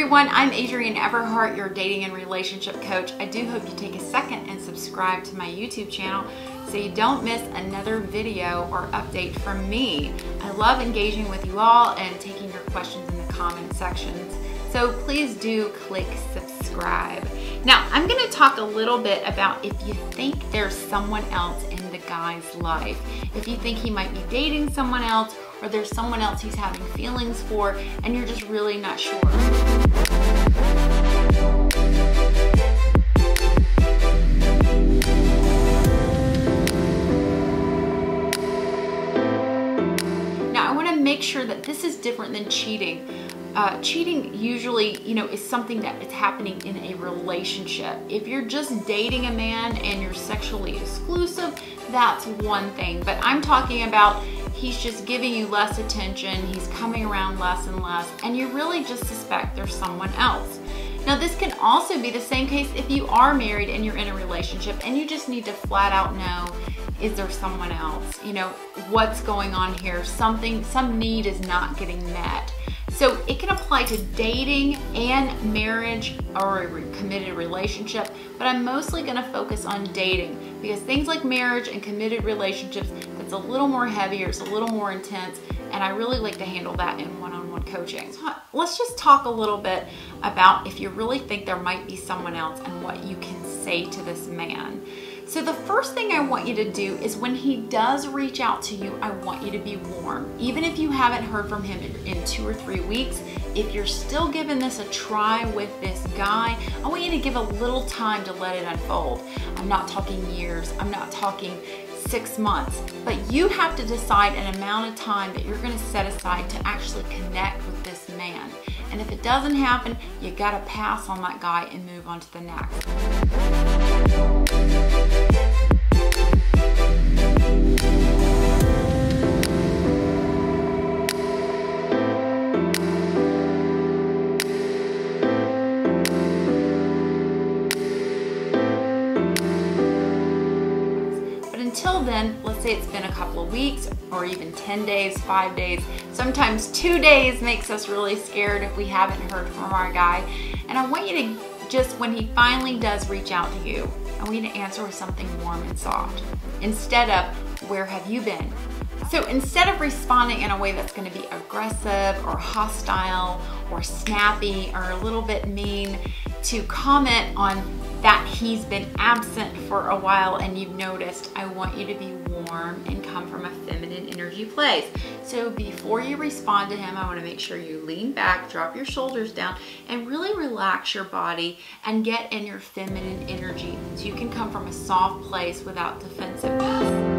everyone, I'm Adrienne Everheart, your dating and relationship coach. I do hope you take a second and subscribe to my YouTube channel so you don't miss another video or update from me. I love engaging with you all and taking your questions in the comment sections. So please do click subscribe. Now, I'm going to talk a little bit about if you think there's someone else in the guy's life. If you think he might be dating someone else, or there's someone else he's having feelings for and you're just really not sure. Now, I want to make sure that this is different than cheating. Cheating usually, is something that is happening in a relationship. If you're just dating a man and you're sexually exclusive, that's one thing. But I'm talking about he's just giving you less attention, he's coming around less and less, and you really just suspect there's someone else. Now, this can also be the same case if you are married and you're in a relationship and you just need to flat out know, is there someone else? What's going on here? Some need is not getting met. So it can apply to dating and marriage or a committed relationship, but I'm mostly going to focus on dating because things like marriage and committed relationships, that's a little more heavier, it's a little more intense, and I really like to handle that in one-on-one coaching. So let's just talk a little bit about if you really think there might be someone else and what you can say to this man. So the first thing I want you to do is when he does reach out to you, I want you to be warm. Even if you haven't heard from him in 2 or 3 weeks, if you're still giving this a try with this guy, I want you to give a little time to let it unfold. I'm not talking years, I'm not talking 6 months, but you have to decide an amount of time that you're going to set aside to actually connect with this man. And if it doesn't happen, you got to pass on that guy and move on to the next. But until then, let's say it's been a couple of weeks or even 10 days, 5 days. Sometimes 2 days makes us really scared if we haven't heard from our guy. And I want you to just, when he finally does reach out to you, I want you to answer with something warm and soft instead of, where have you been? So instead of responding in a way that's going to be aggressive or hostile or snappy or a little bit mean, to comment on that he's been absent for a while and you've noticed, I want you to be warm and come from a feminine energy place. So before you respond to him, I want to make sure you lean back, drop your shoulders down, and really relax your body and get in your feminine energy so you can come from a soft place without defensiveness.